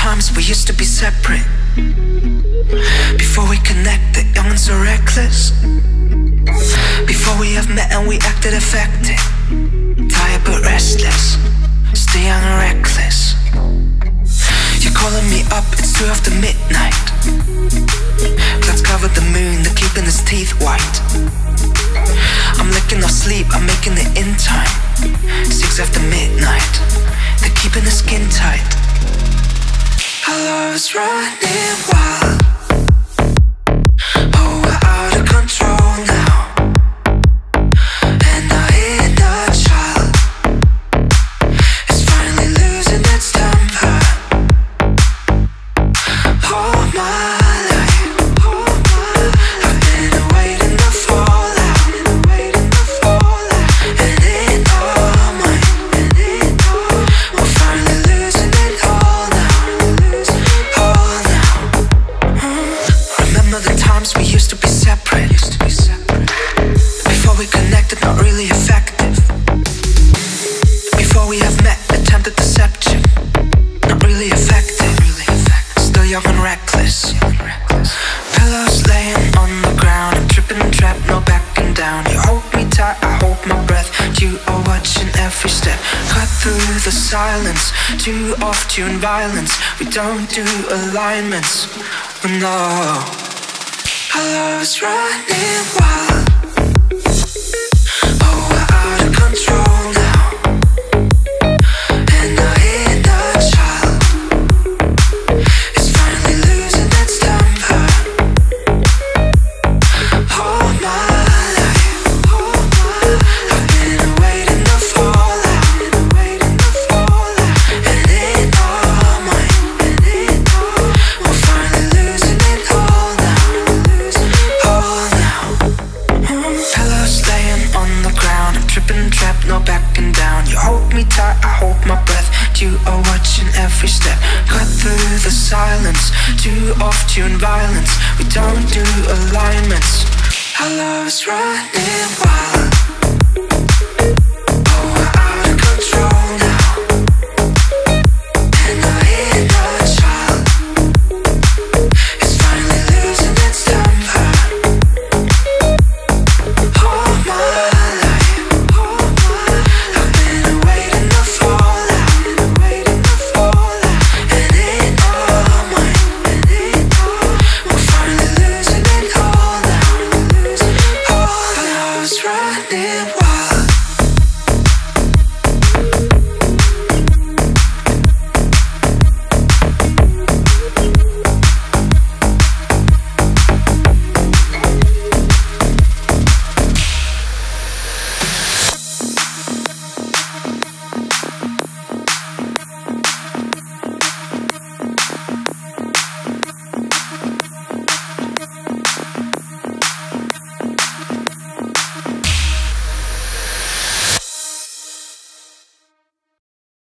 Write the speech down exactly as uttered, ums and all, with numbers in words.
times we used to be separate. Before we connect, the young ones are reckless. Before we have met and we acted affected, tired but restless, still young and reckless. You're calling me up, it's two after midnight. Clouds cover the moon, they're keeping his teeth white. I'm licking off sleep, I'm making it in time. Six after midnight, they're keeping the skin tight. Our love's running wild. Oh, we're out of control now. Silence, too off-tune violence. We don't do alignments, no. Our love's running wild. Oh, we're out of control now. Too off-tune violence, we don't do alignments. Our love's running wild.